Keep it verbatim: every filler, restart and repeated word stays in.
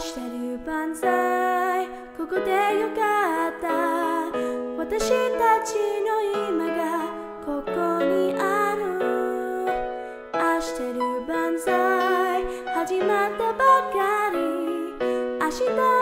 Aishiteru Banzai, koko de yokatta. Watashi tachi no ima ga koko ni aru. Aishiteru Banzai, hajimatta bakari. Ashita